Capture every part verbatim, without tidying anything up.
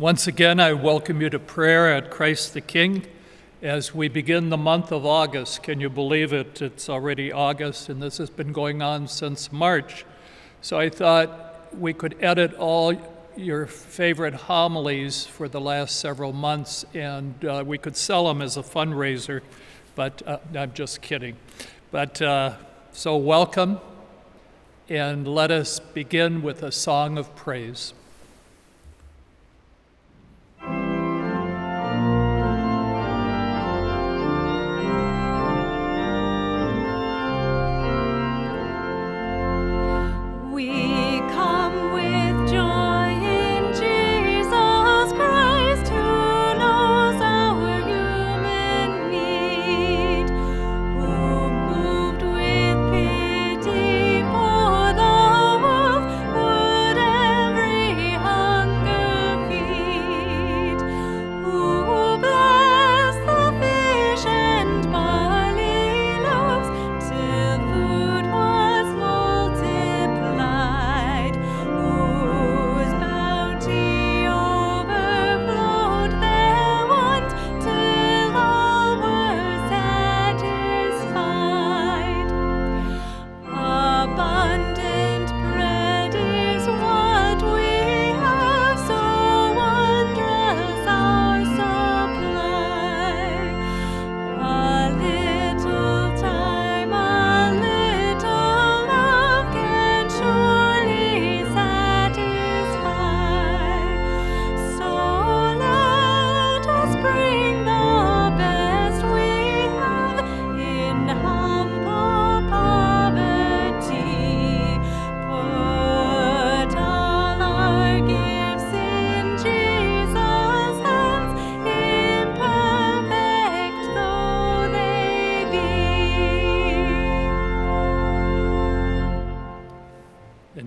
Once again, I welcome you to prayer at Christ the King. As we begin the month of August, can you believe it? It's already August, and this has been going on since March. So I thought we could edit all your favorite homilies for the last several months, and uh, we could sell them as a fundraiser, but uh, I'm just kidding. But uh, so welcome, and let us begin with a song of praise.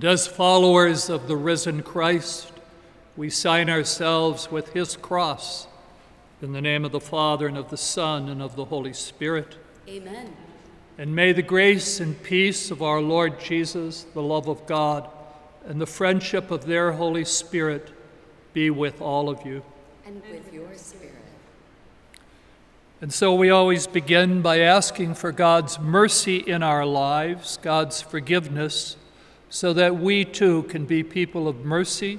As followers of the risen Christ, we sign ourselves with his cross. In the name of the Father, and of the Son, and of the Holy Spirit. Amen. And may the grace and peace of our Lord Jesus, the love of God, and the friendship of their Holy Spirit be with all of you. And with your spirit. And so we always begin by asking for God's mercy in our lives, God's forgiveness, so that we too can be people of mercy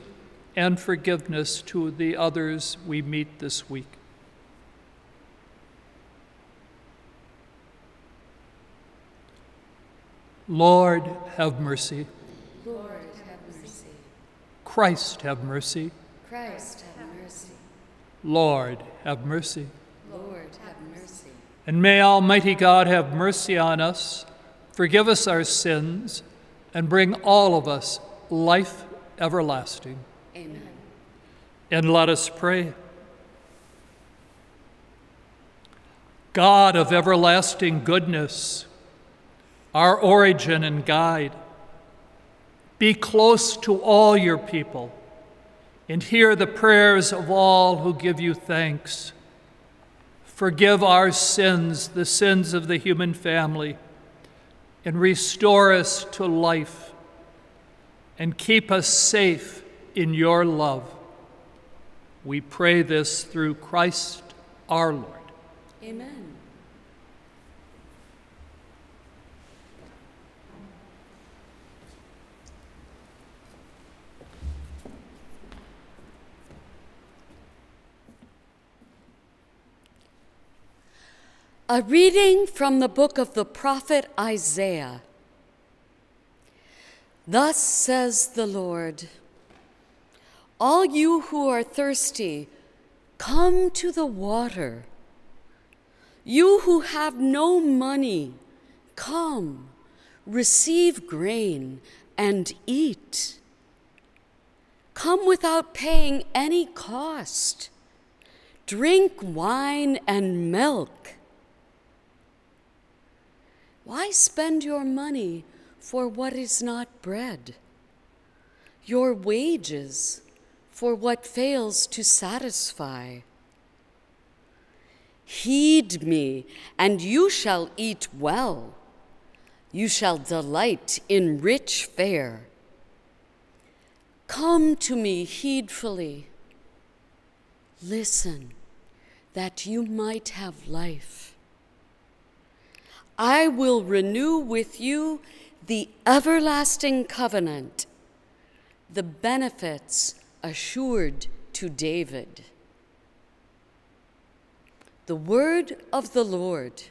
and forgiveness to the others we meet this week. Lord, have mercy. Lord, have mercy. Christ, have mercy. Christ, have mercy. Lord, have mercy. Lord, have mercy. And may Almighty God have mercy on us, forgive us our sins, and bring all of us life everlasting. Amen. And let us pray. God of everlasting goodness, our origin and guide, be close to all your people and hear the prayers of all who give you thanks. Forgive our sins, the sins of the human family, and restore us to life, and keep us safe in your love. We pray this through Christ our Lord. Amen. A reading from the book of the prophet Isaiah. Thus says the Lord, all you who are thirsty, come to the water. You who have no money, come, receive grain and eat. Come without paying any cost. Drink wine and milk. Why spend your money for what is not bread, your wages for what fails to satisfy? Heed me, and you shall eat well. You shall delight in rich fare. Come to me heedfully, Listen, that you might have life. I will renew with you the everlasting covenant, the benefits assured to David. The word of the Lord.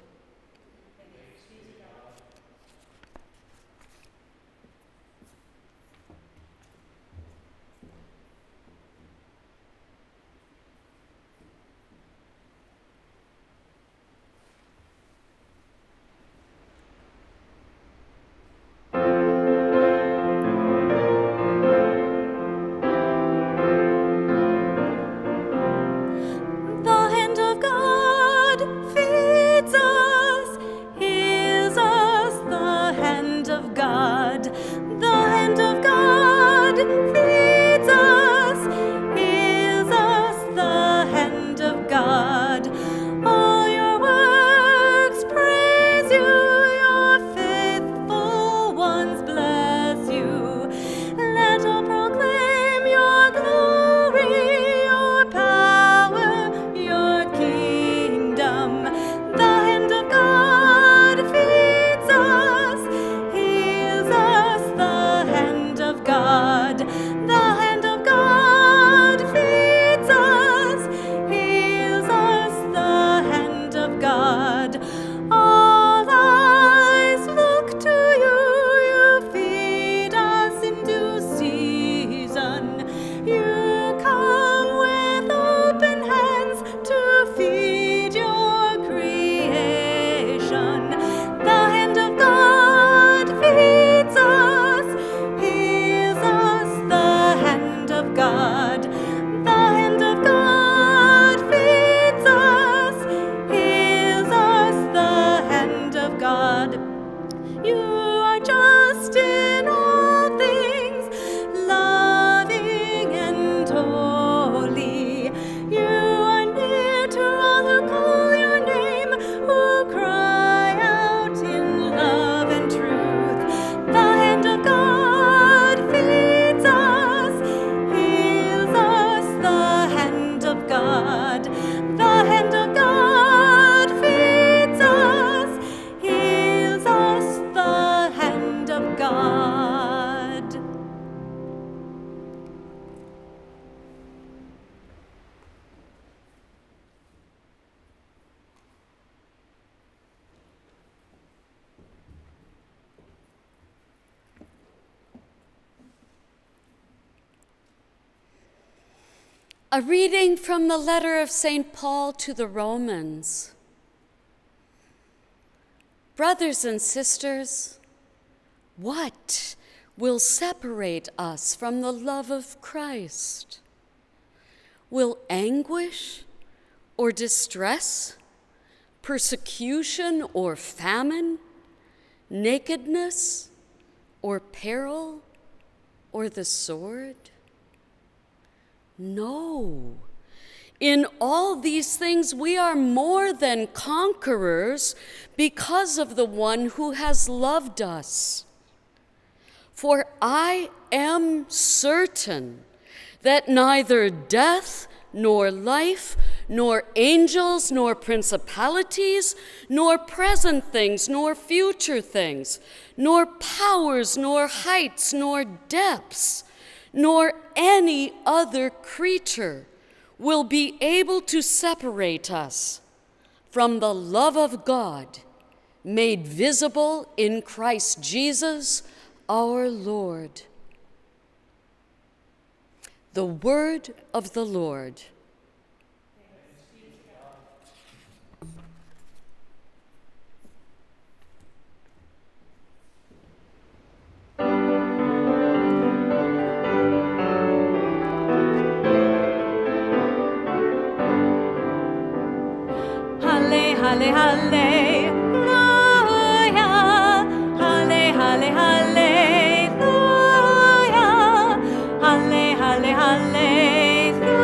A reading from the letter of Saint Paul to the Romans. Brothers and sisters, what will separate us from the love of Christ? Will anguish or distress, persecution or famine, nakedness or peril or the sword? No, in all these things we are more than conquerors because of the one who has loved us. For I am certain that neither death nor life, nor angels, nor principalities, nor present things, nor future things, nor powers, nor heights, nor depths, nor any other creature will be able to separate us from the love of God made visible in Christ Jesus, our Lord. The word of the Lord. Halle, hallelujah, halle, halle, hallelujah, halle, halle, hallelujah,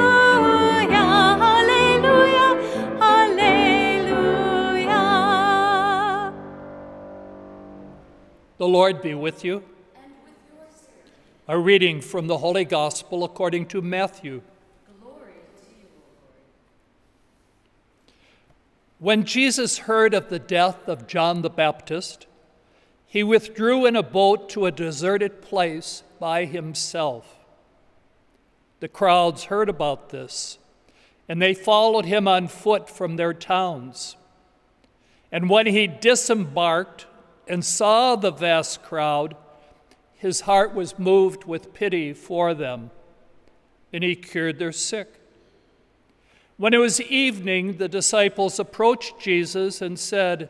hallelujah, hallelujah. The Lord be with you. And with your spirit. A reading from the Holy Gospel according to Matthew. Glory to you, O Lord. When Jesus heard of the death of John the Baptist, he withdrew in a boat to a deserted place by himself. The crowds heard about this, and they followed him on foot from their towns. And when he disembarked and saw the vast crowd, his heart was moved with pity for them, and he cured their sick. When it was evening, the disciples approached Jesus and said,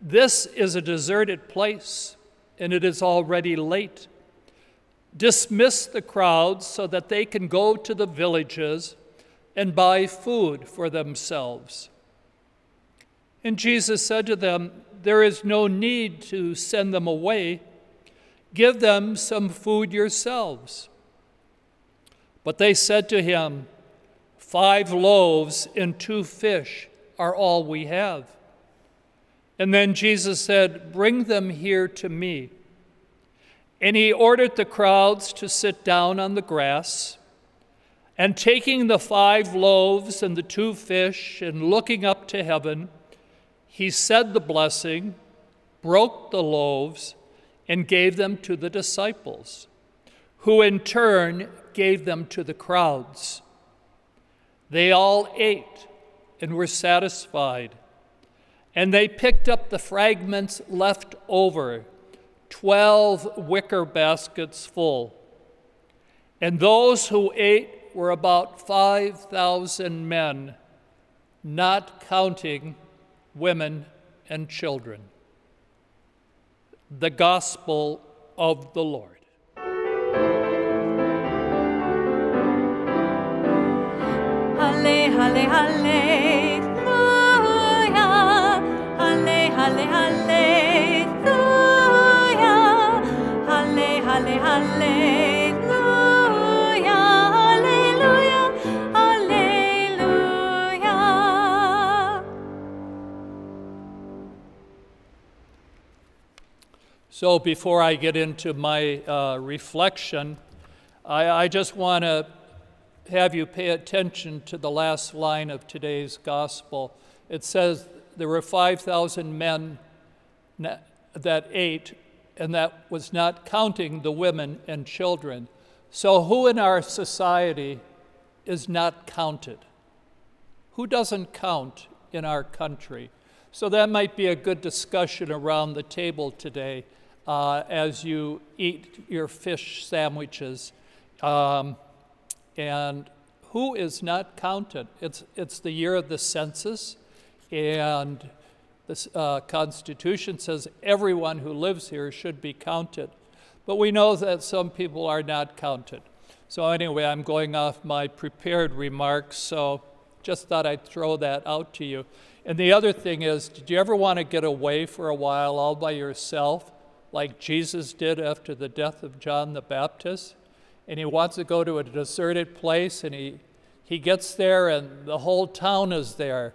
"This is a deserted place, and it is already late. Dismiss the crowds so that they can go to the villages and buy food for themselves." And Jesus said to them, "There is no need to send them away. Give them some food yourselves." But they said to him, "Five loaves and two fish are all we have." And then Jesus said, "Bring them here to me." And he ordered the crowds to sit down on the grass. And taking the five loaves and the two fish and looking up to heaven, he said the blessing, broke the loaves, and gave them to the disciples, who in turn gave them to the crowds. They all ate and were satisfied, and they picked up the fragments left over, twelve wicker baskets full. And those who ate were about five thousand men, not counting women and children. The Gospel of the Lord. Halle, halle, hallelujah. Halle, halle, hallelujah. Halle, halle, hallelujah. So before I get into my uh, reflection, I, I just want to have you pay attention to the last line of today's gospel. It says there were five thousand men that ate, and that was not counting the women and children. So who in our society is not counted? Who doesn't count in our country? So that might be a good discussion around the table today. Uh, as you eat your fish sandwiches. Um, and who is not counted? It's, it's the year of the census, and the uh, Constitution says everyone who lives here should be counted. But we know that some people are not counted. So anyway, I'm going off my prepared remarks, so just thought I'd throw that out to you. And the other thing is, did you ever want to get away for a while all by yourself, like Jesus did after the death of John the Baptist? And he wants to go to a deserted place, and he, he gets there, and the whole town is there.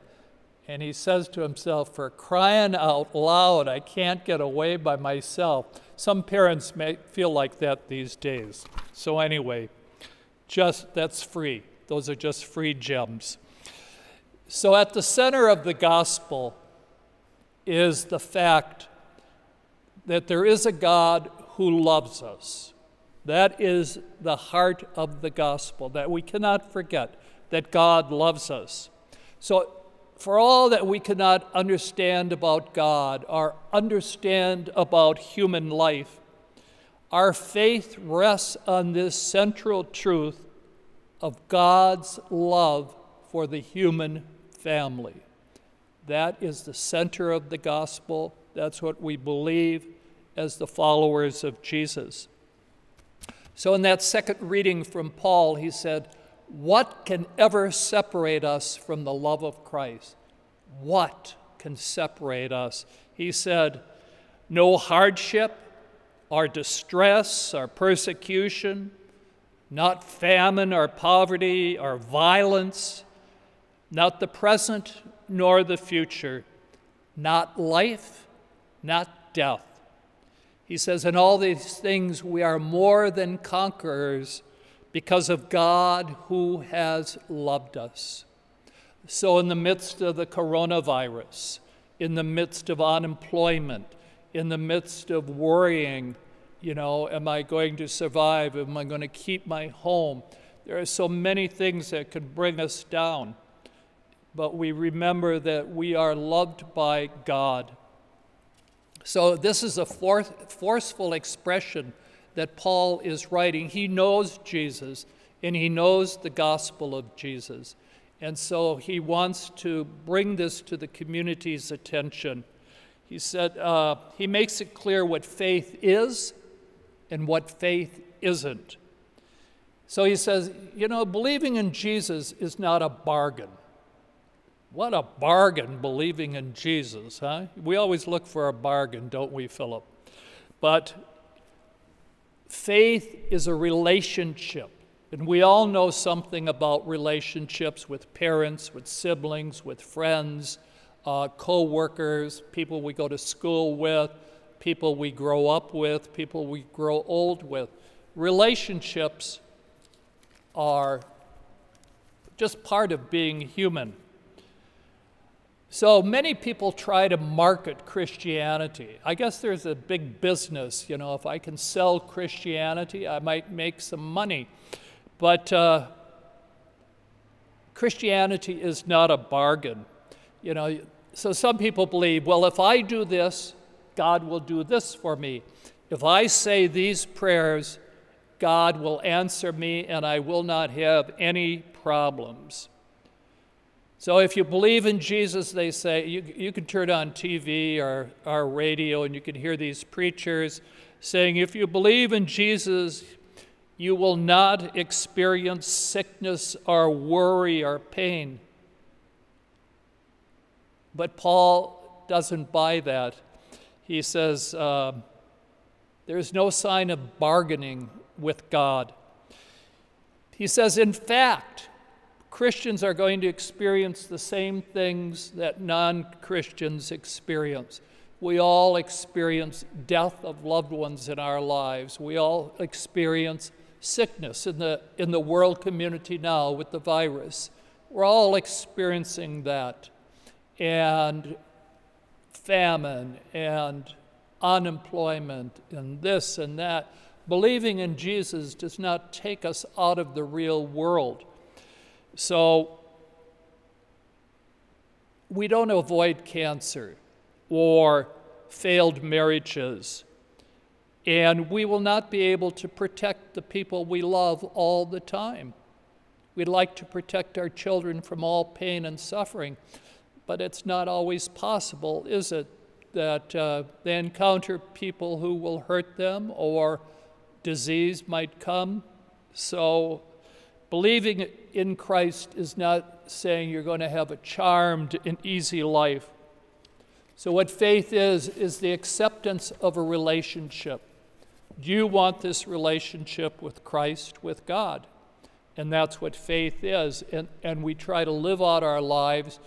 And he says to himself, for crying out loud, I can't get away by myself. Some parents may feel like that these days. So anyway, just that's free. Those are just free gems. So at the center of the gospel is the fact that there is a God who loves us. That is the heart of the gospel, that we cannot forget that God loves us. So for all that we cannot understand about God or understand about human life, our faith rests on this central truth of God's love for the human family. That is the center of the gospel. That's what we believe as the followers of Jesus. So in that second reading from Paul, he said, what can ever separate us from the love of Christ? What can separate us? He said, no hardship, or distress, or persecution, not famine or poverty or violence, not the present nor the future, not life, not death. He says, in all these things we are more than conquerors because of God who has loved us. So in the midst of the coronavirus, in the midst of unemployment, in the midst of worrying, you know, am I going to survive? Am I going to keep my home? There are so many things that could bring us down. But we remember that we are loved by God. So this is a for forceful expression that Paul is writing. He knows Jesus, and he knows the gospel of Jesus. And so he wants to bring this to the community's attention. He said, uh, he makes it clear what faith is and what faith isn't. So he says, you know, believing in Jesus is not a bargain. What a bargain, believing in Jesus, huh? We always look for a bargain, don't we, Philip? But faith is a relationship. And we all know something about relationships with parents, with siblings, with friends, uh, co-workers, people we go to school with, people we grow up with, people we grow old with. Relationships are just part of being human. So many people try to market Christianity. I guess there's a big business, you know, if I can sell Christianity, I might make some money. But uh, Christianity is not a bargain. You know, so some people believe, well, if I do this, God will do this for me. If I say these prayers, God will answer me and I will not have any problems. So if you believe in Jesus, they say, you, you can turn on T V or our radio and you can hear these preachers saying, if you believe in Jesus, you will not experience sickness or worry or pain. But Paul doesn't buy that. He says, uh, there's no sign of bargaining with God. He says, in fact, Christians are going to experience the same things that non-Christians experience. We all experience death of loved ones in our lives. We all experience sickness in the, in the world community now with the virus. We're all experiencing that, and famine and unemployment and this and that. Believing in Jesus does not take us out of the real world. So we don't avoid cancer or failed marriages, and we will not be able to protect the people we love all the time. We'd like to protect our children from all pain and suffering, but it's not always possible, is it, that uh, they encounter people who will hurt them or disease might come. So believing in Christ is not saying you're going to have a charmed and easy life. So what faith is, is the acceptance of a relationship. Do you want this relationship with Christ, with God? And that's what faith is. And, and we try to live out our lives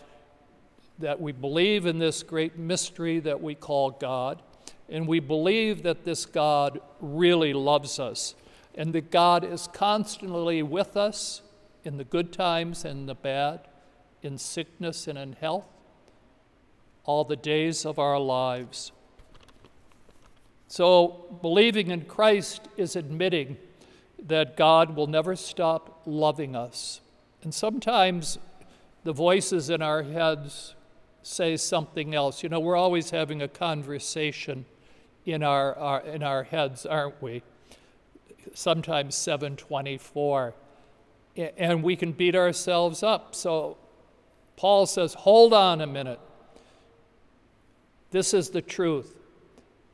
that we believe in this great mystery that we call God. And we believe that this God really loves us, and that God is constantly with us in the good times and the bad, in sickness and in health, all the days of our lives. So believing in Christ is admitting that God will never stop loving us. And sometimes the voices in our heads say something else. You know, we're always having a conversation in our, our, in our heads, aren't we? Sometimes seven twenty-four, and we can beat ourselves up. So Paul says, hold on a minute. This is the truth,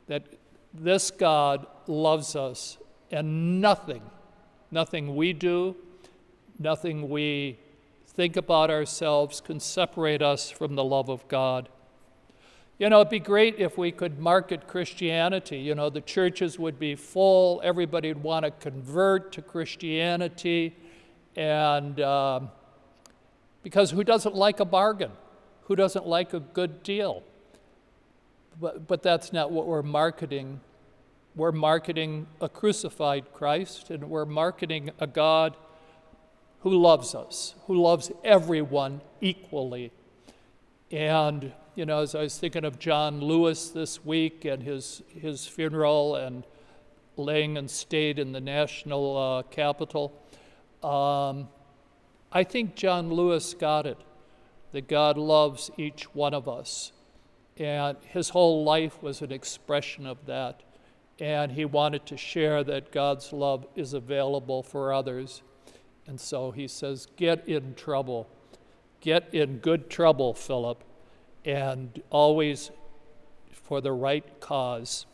that this God loves us, and nothing, nothing we do, nothing we think about ourselves can separate us from the love of God. You know, it'd be great if we could market Christianity. You know, the churches would be full. Everybody would want to convert to Christianity. And uh, because who doesn't like a bargain? Who doesn't like a good deal? But, but that's not what we're marketing. We're marketing a crucified Christ, and we're marketing a God who loves us, who loves everyone equally. And, you know, as I was thinking of John Lewis this week and his, his funeral and laying in state in the national uh, capital, um, I think John Lewis got it, that God loves each one of us. And his whole life was an expression of that. And he wanted to share that God's love is available for others. And so he says, get in trouble. Get in good trouble, Philip, and always for the right cause.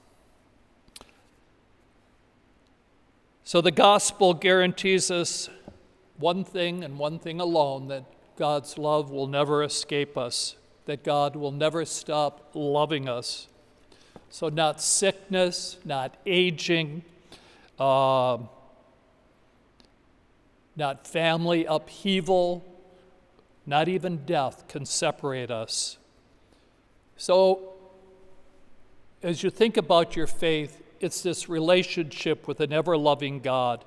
So the gospel guarantees us one thing and one thing alone, that God's love will never escape us, that God will never stop loving us. So not sickness, not aging, uh, not family upheaval, not even death can separate us. So as you think about your faith, it's this relationship with an ever-loving God.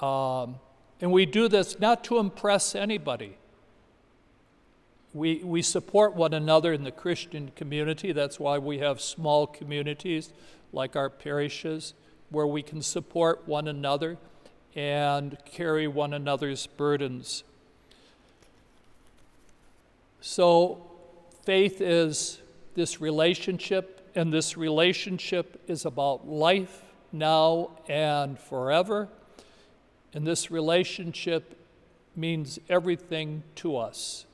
Um, and we do this not to impress anybody. We, we support one another in the Christian community. That's why we have small communities like our parishes, where we can support one another and carry one another's burdens. So faith is this relationship, and this relationship is about life now and forever. And this relationship means everything to us.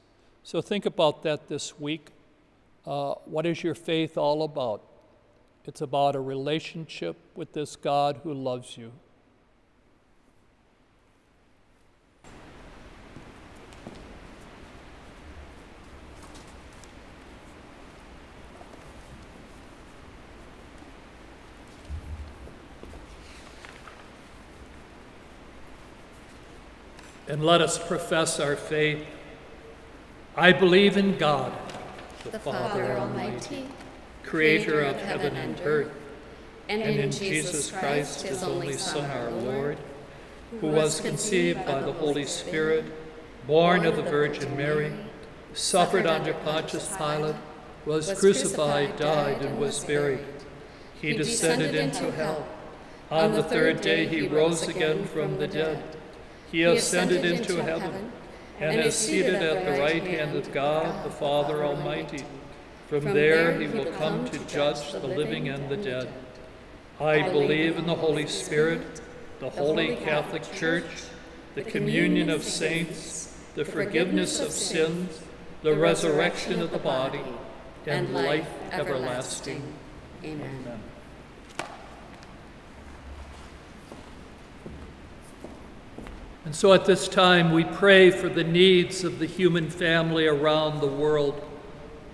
So think about that this week. Uh, what is your faith all about? It's about a relationship with this God who loves you. And let us profess our faith. I believe in God, the, the Father, Father Almighty, creator of heaven and earth, and, and in Jesus Christ, his only Son, our Lord, who was conceived by the Holy Spirit, born of the Virgin Mary, suffered under Pontius Pilate, was crucified, died, and was buried. He descended into hell. On the third day he rose again from the dead. He ascended into heaven, and is seated at the right hand of God, the Father Almighty. From there he will come to judge the living and the dead. I believe in the Holy Spirit, the Holy Catholic Church, the communion of saints, the forgiveness of sins, the resurrection of the body, and life everlasting. Amen. And so at this time, we pray for the needs of the human family around the world.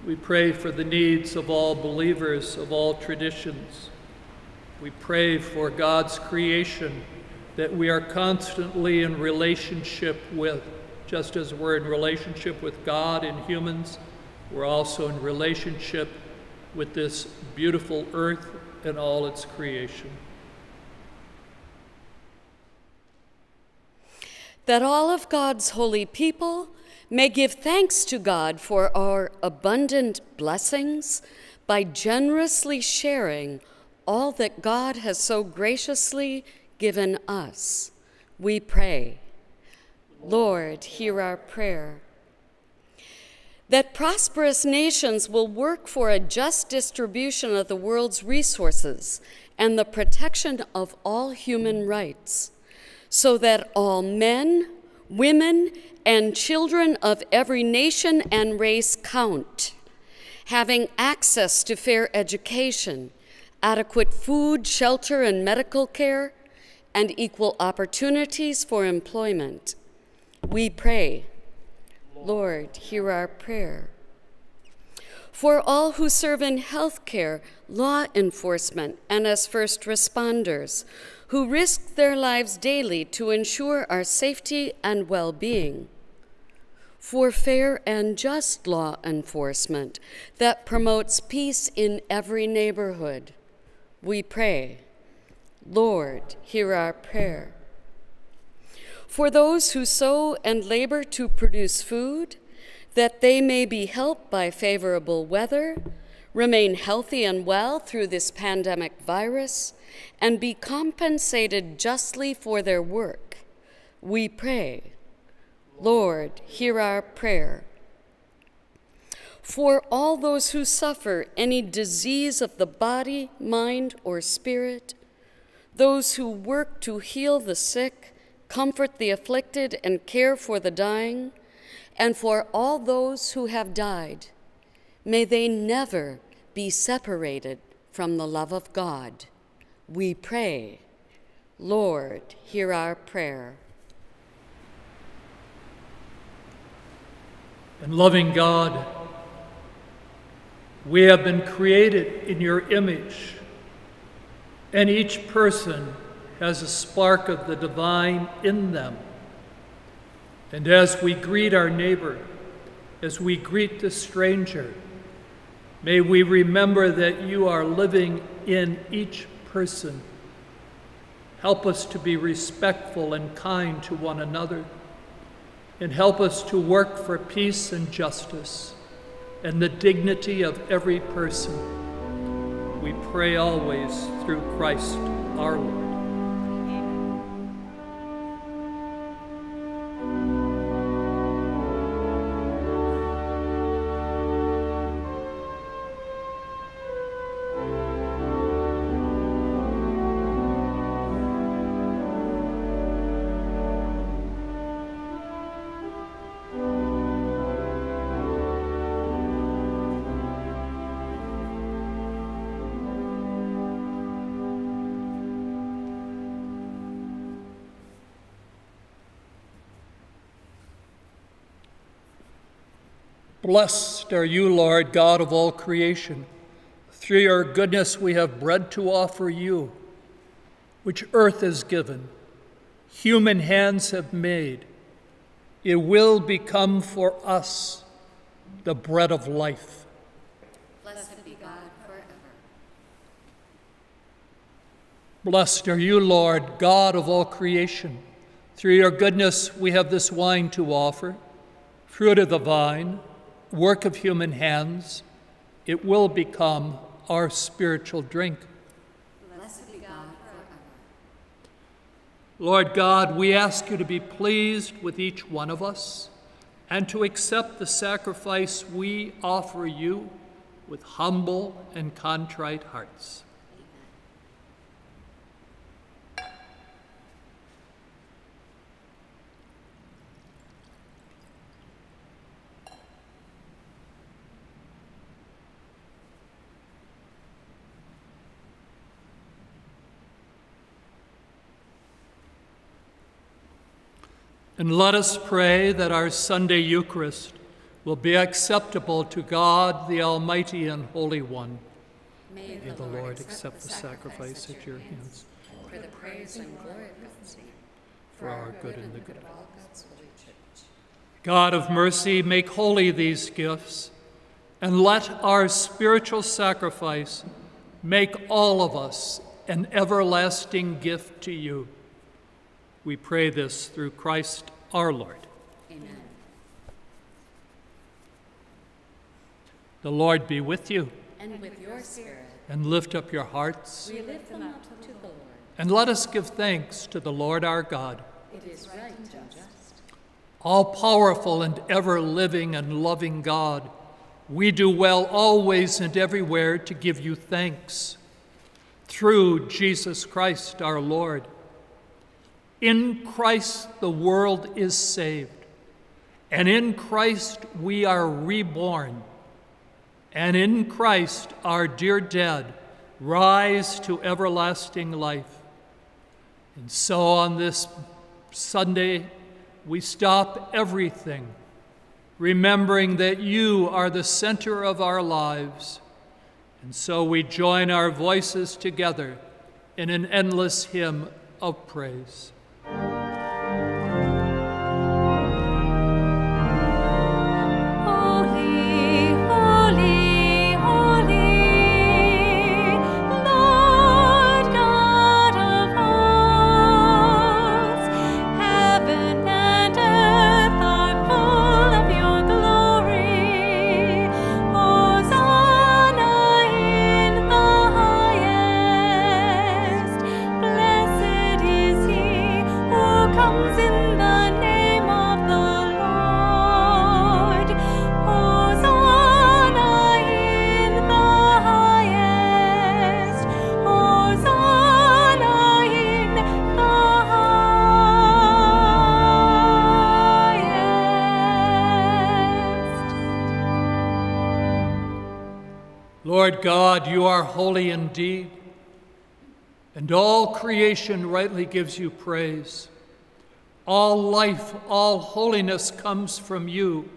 We pray for the needs of all believers of all traditions. We pray for God's creation that we are constantly in relationship with. Just as we're in relationship with God and humans, we're also in relationship with this beautiful earth and all its creation. That all of God's holy people may give thanks to God for our abundant blessings by generously sharing all that God has so graciously given us. We pray, Lord, hear our prayer. That prosperous nations will work for a just distribution of the world's resources and the protection of all human rights, so that all men, women, and children of every nation and race count, having access to fair education, adequate food, shelter, and medical care, and equal opportunities for employment. We pray, Lord, hear our prayer. For all who serve in health care, law enforcement, and as first responders, who risk their lives daily to ensure our safety and well-being. For fair and just law enforcement that promotes peace in every neighborhood, we pray, Lord, hear our prayer. for those who sow and labor to produce food, that they may be helped by favorable weather, remain healthy and well through this pandemic virus, and be compensated justly for their work. We pray, Lord, hear our prayer. For all those who suffer any disease of the body, mind, or spirit, those who work to heal the sick, comfort the afflicted, and care for the dying, and for all those who have died, may they never be separated from the love of God. We pray, Lord, hear our prayer. And loving God, we have been created in your image, and each person has a spark of the divine in them. And as we greet our neighbor, as we greet the stranger, may we remember that you are living in each person. Help us to be respectful and kind to one another, and help us to work for peace and justice and the dignity of every person. We pray always through Christ our Lord. Blessed are you, Lord God of all creation. Through your goodness we have bread to offer you, which earth has given, human hands have made. It will become for us the bread of life. Blessed be God forever. Blessed are you, Lord God of all creation. Through your goodness we have this wine to offer, fruit of the vine, work of human hands. It will become our spiritual drink. Blessed be God forever. Lord God, we ask you to be pleased with each one of us and to accept the sacrifice we offer you with humble and contrite hearts. And let us pray that our Sunday Eucharist will be acceptable to God, the Almighty and Holy One. May, May the, the Lord accept the sacrifice at your hands, for the praise and glory of God's name, for our good and the good of all God's holy church. God of mercy, make holy these gifts, and let our spiritual sacrifice make all of us an everlasting gift to you. We pray this through Christ our Lord. Amen. The Lord be with you. And with your spirit. And lift up your hearts. We lift them up to the Lord. And let us give thanks to the Lord our God. It is right and just. All-powerful and ever-living and loving God, we do well always and everywhere to give you thanks, through Jesus Christ our Lord. In Christ the world is saved, and in Christ we are reborn, and in Christ our dear dead rise to everlasting life. And so on this Sunday we stop everything, remembering that you are the center of our lives, and so we join our voices together in an endless hymn of praise. Heaven Lord God, you are holy indeed, and all creation rightly gives you praise. All life, all holiness comes from you,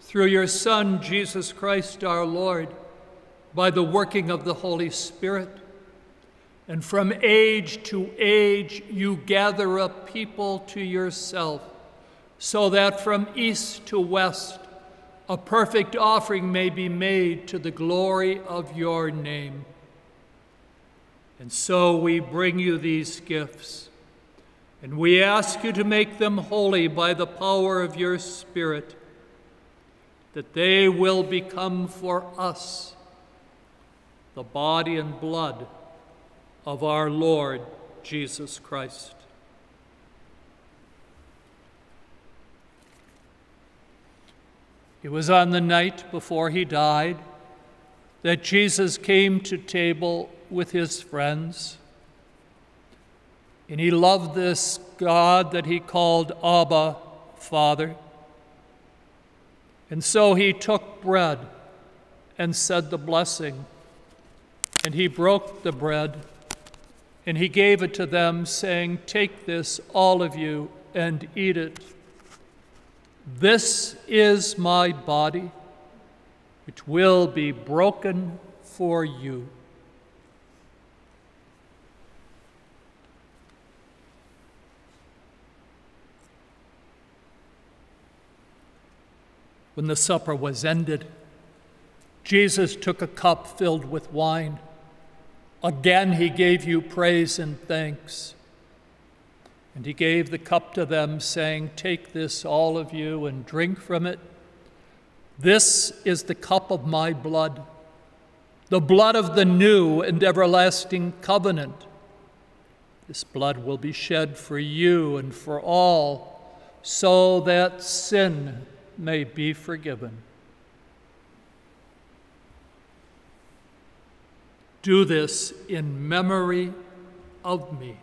through your Son, Jesus Christ our Lord, by the working of the Holy Spirit. And from age to age, you gather a people to yourself, so that from east to west, a perfect offering may be made to the glory of your name. And so we bring you these gifts, and we ask you to make them holy by the power of your Spirit, that they will become for us the body and blood of our Lord Jesus Christ. It was on the night before he died that Jesus came to table with his friends, and he loved this God that he called Abba, Father. And so he took bread and said the blessing, and he broke the bread, and he gave it to them, saying, "Take this, all of you, and eat it. This is my body, which will be broken for you." When the supper was ended, Jesus took a cup filled with wine. Again he gave you praise and thanks. And he gave the cup to them, saying, "Take this, all of you, and drink from it. This is the cup of my blood, the blood of the new and everlasting covenant. This blood will be shed for you and for all, so that sin may be forgiven. Do this in memory of me."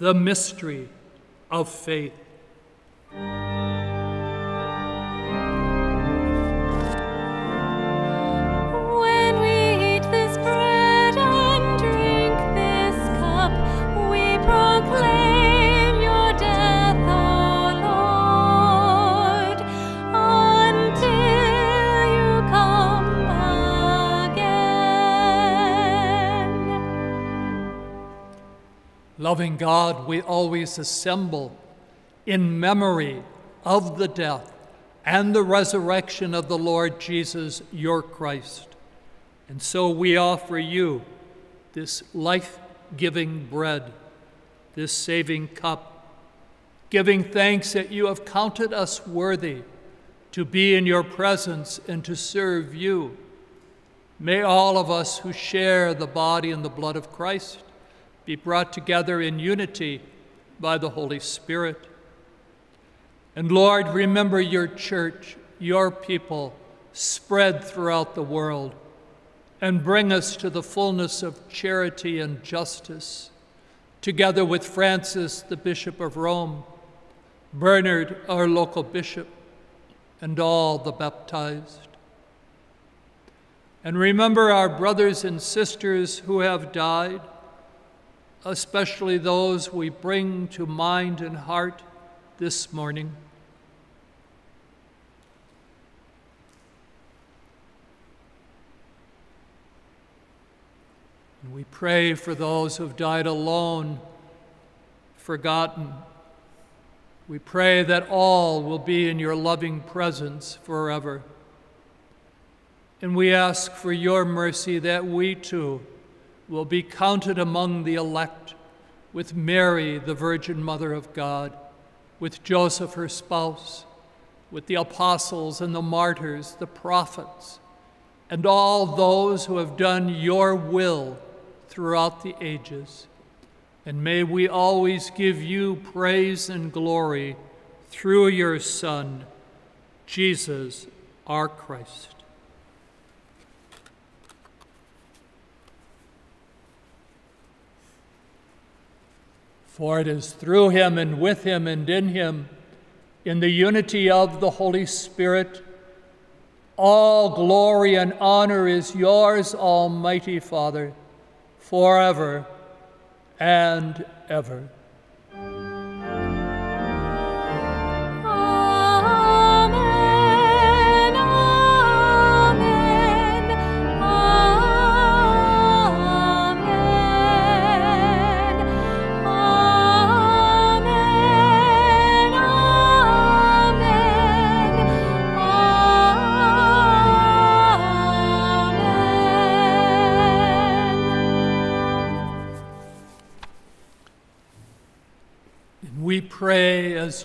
The mystery of faith. Loving God, we always assemble in memory of the death and the resurrection of the Lord Jesus, your Christ. And so we offer you this life-giving bread, this saving cup, giving thanks that you have counted us worthy to be in your presence and to serve you. May all of us who share the body and the blood of Christ be brought together in unity by the Holy Spirit. And Lord, remember your church, your people, spread throughout the world, and bring us to the fullness of charity and justice, together with Francis, the Bishop of Rome, Bernard, our local bishop, and all the baptized. And remember our brothers and sisters who have died, especially those we bring to mind and heart this morning. And we pray for those who have died alone, forgotten. We pray that all will be in your loving presence forever. And we ask for your mercy that we too will be counted among the elect, with Mary, the Virgin Mother of God, with Joseph, her spouse, with the apostles and the martyrs, the prophets, and all those who have done your will throughout the ages. And may we always give you praise and glory through your Son, Jesus our Christ. For it is through him and with him and in him, in the unity of the Holy Spirit, All glory and honor is yours, Almighty Father, forever and ever. We pray as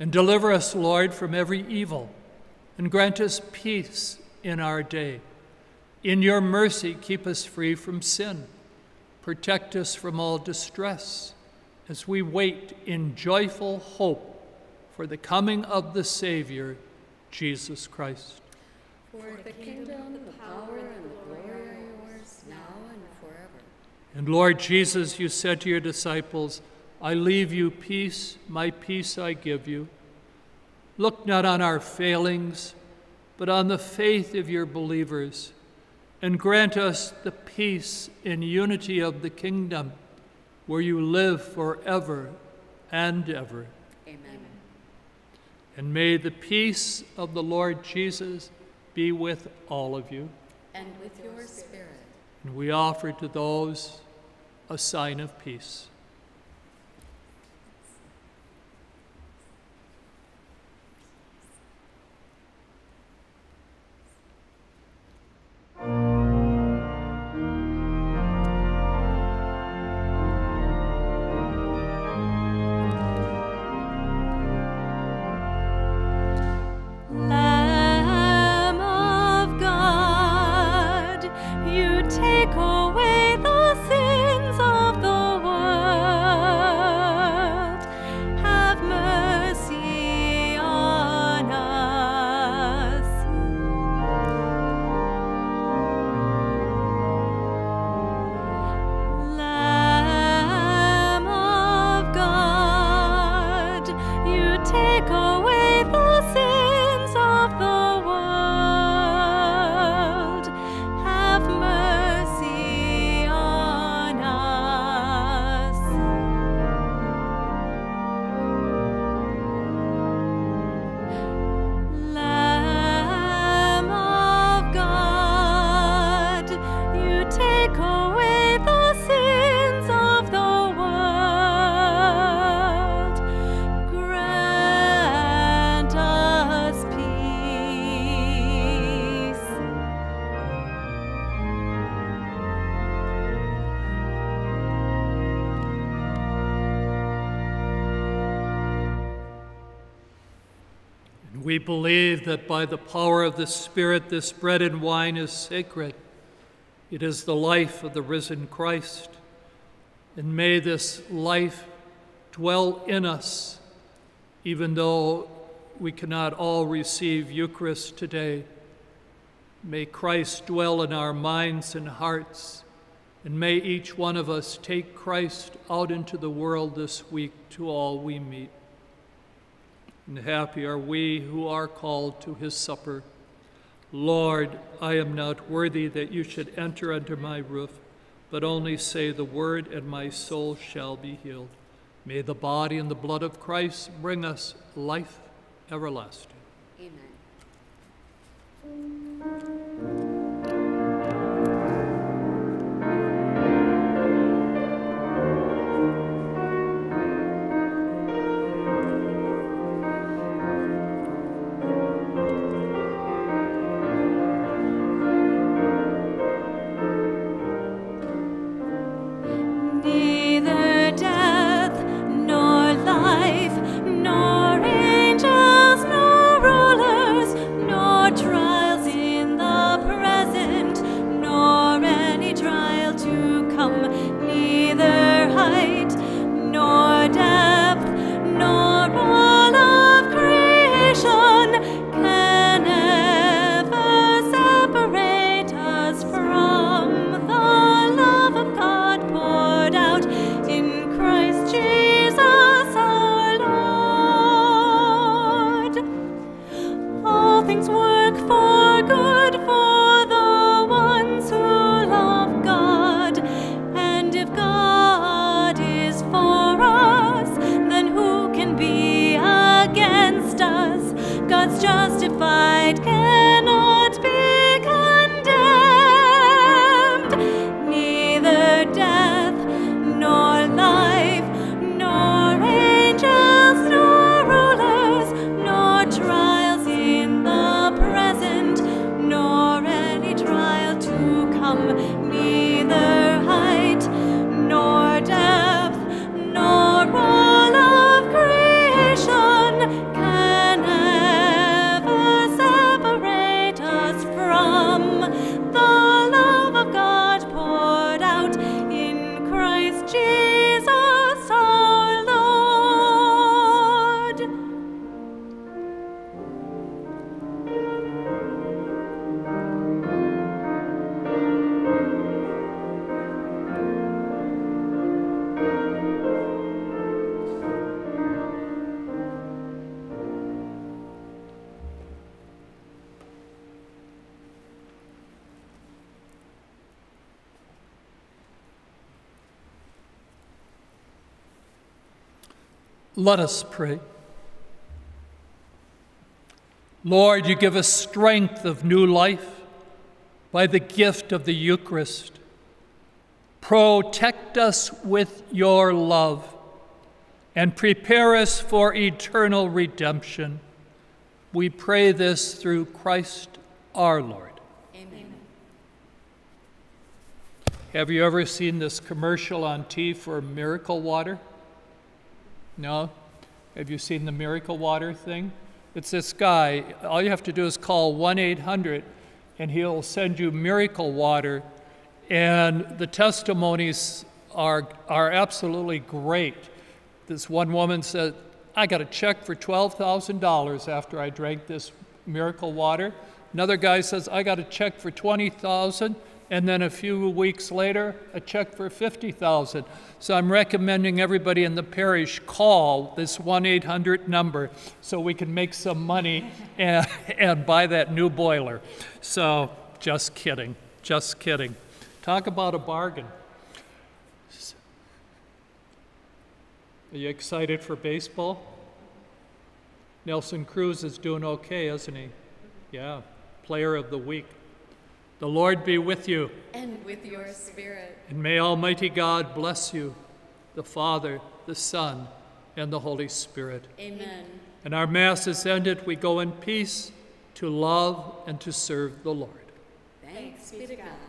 And deliver us, Lord, from every evil, and grant us peace in our day. In your mercy, keep us free from sin. Protect us from all distress, as we wait in joyful hope for the coming of the Savior, Jesus Christ. For the kingdom, the power, and the glory are yours, now and forever. And Lord Jesus, you said to your disciples, I leave you peace, my peace I give you. Look not on our failings, but on the faith of your believers, and grant us the peace and unity of the kingdom, where you live forever and ever. Amen. And may the peace of the Lord Jesus be with all of you. And with your spirit. And we offer to those a sign of peace. We believe that by the power of the Spirit, this bread and wine is sacred. It is the life of the risen Christ. And may this life dwell in us, even though we cannot all receive Eucharist today. May Christ dwell in our minds and hearts. And may each one of us take Christ out into the world this week to all we meet. And happy are we who are called to his supper. Lord, I am not worthy that you should enter under my roof, but only say the word, and my soul shall be healed. May the body and the blood of Christ bring us life everlasting. Amen. Nor life, nor angels, nor rulers. Let us pray. Lord, you give us strength of new life by the gift of the Eucharist. Protect us with your love and prepare us for eternal redemption. We pray this through Christ our Lord. Amen. Have you ever seen this commercial on T V for miracle water? No? Have you seen the miracle water thing? It's this guy. All you have to do is call one eight hundred and he'll send you miracle water. And the testimonies are, are absolutely great. This one woman said, I got a check for twelve thousand dollars after I drank this miracle water. Another guy says, I got a check for twenty thousand dollars. And then a few weeks later, a check for fifty thousand dollars. So I'm recommending everybody in the parish call this one eight hundred number so we can make some money and, and buy that new boiler. So just kidding, just kidding. Talk about a bargain. Are you excited for baseball? Nelson Cruz is doing okay, isn't he? Yeah, player of the week. The Lord be with you. And with your spirit. And may Almighty God bless you, the Father, the Son, and the Holy Spirit. Amen. And our Mass is ended. We go in peace to love and to serve the Lord. Thanks be to God.